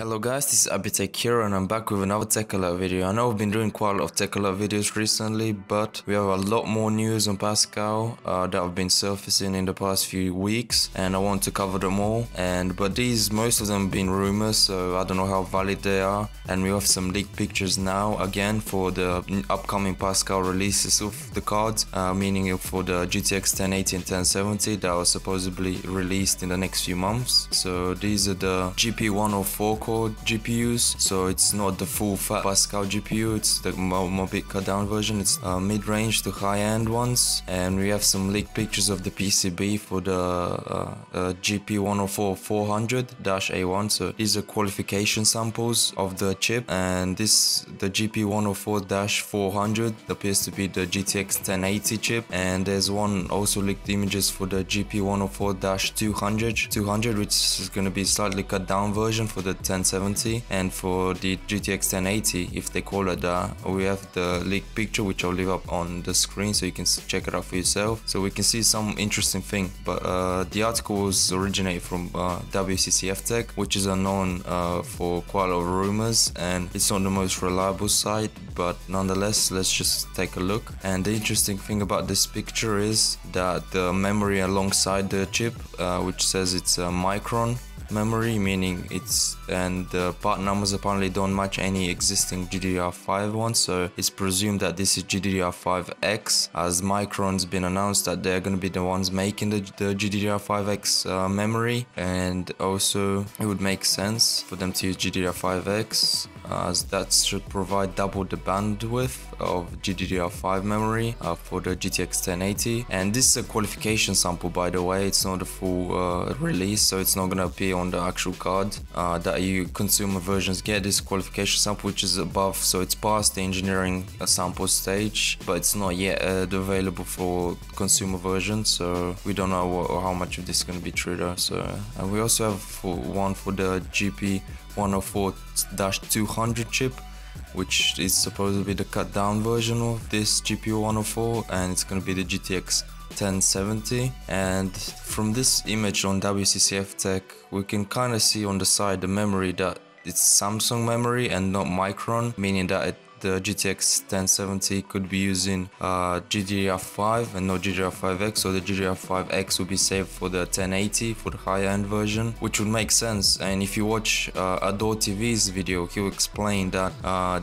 Hello guys, this is Abitek here and I'm back with another TechAlert video. I know I've been doing quite a lot of TechAlert videos recently, but we have a lot more news on Pascal that have been surfacing in the past few weeks, and I want to cover them all. But these, most of them have been rumors, so I don't know how valid they are. And we have some leaked pictures now again for the upcoming Pascal releases of the cards, meaning for the GTX 1080 and 1070 that are supposedly released in the next few months. So these are the GP104 GPUs, so it's not the full fat Pascal GPU, it's the more bit cut down version, it's mid-range to high-end ones. And we have some leaked pictures of the PCB for the GP104-400-A1, so these are qualification samples of the chip, and the GP104-400 appears to be the GTX 1080 chip. And there's one also leaked images for the GP104-200, which is going to be slightly cut down version for the 1070, and for the GTX 1080, if they call it that, we have the leaked picture, which I'll leave up on the screen so you can check it out for yourself. So we can see some interesting thing, but the article was originated from WCCF Tech, which is unknown for quite a lot of rumors, and it's not the most reliable site, but nonetheless, let's just take a look. And the interesting thing about this picture is that the memory alongside the chip, which says it's a Micron memory, meaning it's, and the part numbers apparently don't match any existing GDDR5 ones, so it's presumed that this is GDDR5X, as Micron's been announced that they're going to be the ones making the GDDR5X memory, and also it would make sense for them to use GDDR5X, as that should provide double the bandwidth of GDDR5 memory for the GTX 1080. And this is a qualification sample, by the way, it's not a full release, so it's not going to appear on the actual card that you consumer versions get. This qualification sample, which is above, so it's past the engineering sample stage, but it's not yet available for consumer version, so we don't know how much of this is going to be true though. So, and we also have one for the GP104-200 chip, which is supposed to be the cut down version of this GPU 104, and it's going to be the GTX 1070. And from this image on WCCF Tech, we can kind of see on the side the memory that it's Samsung memory and not Micron, meaning that the GTX 1070 could be using GDDR5 and not GDDR5X, so the GDDR5X would be saved for the 1080, for the higher-end version, which would make sense. And if you watch Adore TV's video, he'll explain that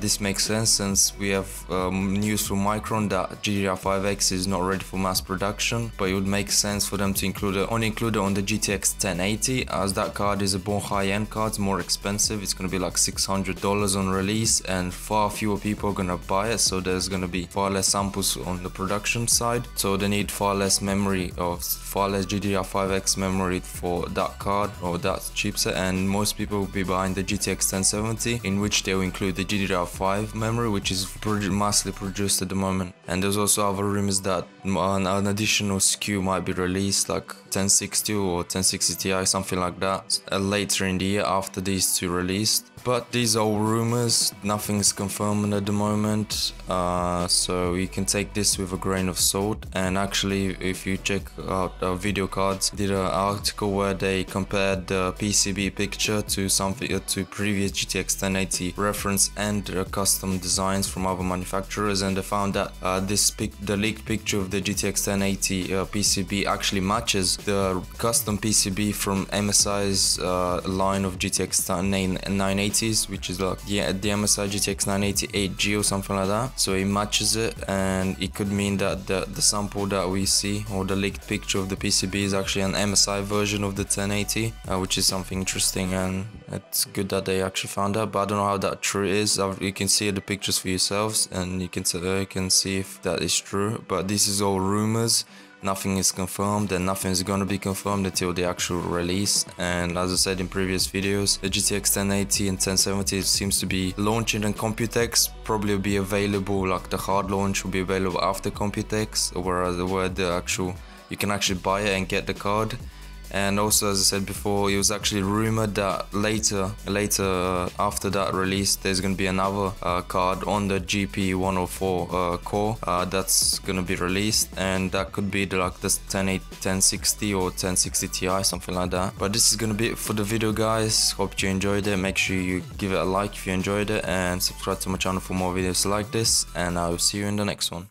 this makes sense, since we have news from Micron that GDDR5X is not ready for mass production, but it would make sense for them to only include it on the GTX 1080, as that card is a more high-end card, it's more expensive, it's going to be like $600 on release, and far fewer people are going to buy it, so there's going to be far less samples on the production side, so they need far less memory, or far less GDDR5X memory for that card or that chipset. And most people will be buying the GTX 1070, in which they will include the GDDR5 memory, which is massively produced at the moment. And there's also other rumors that an additional SKU might be released, like 1060 or 1060 Ti, something like that, later in the year after these two released. But these are all rumors, nothing's confirmed at the moment, so you can take this with a grain of salt. And actually, if you check out Video Cards, did an article where they compared the PCB picture to something to previous GTX 1080 reference and custom designs from other manufacturers, and they found that the leaked picture of the GTX 1080 PCB actually matches the custom PCB from MSI's line of GTX 980. Which is like the MSI GTX 980 8G or something like that, so it matches it, and it could mean that the sample that we see, or the leaked picture of the PCB, is actually an MSI version of the 1080, which is something interesting, and it's good that they actually found that. But I don't know how that true is. You can see the pictures for yourselves, and you can see if that is true, but this is all rumors. Nothing is confirmed, and nothing is going to be confirmed until the actual release. And as I said in previous videos, the GTX 1080 and 1070 seems to be launching in Computex, probably will be available, like the hard launch will be available after Computex, where you can actually buy it and get the card. And also, as I said before, it was actually rumored that later after that release, there's going to be another card on the GP104 core that's going to be released, and that could be like this 1080, 1060 or 1060 Ti, something like that. But this is going to be it for the video, guys. Hope you enjoyed it. Make sure you give it a like if you enjoyed it, and subscribe to my channel for more videos like this, and I will see you in the next one.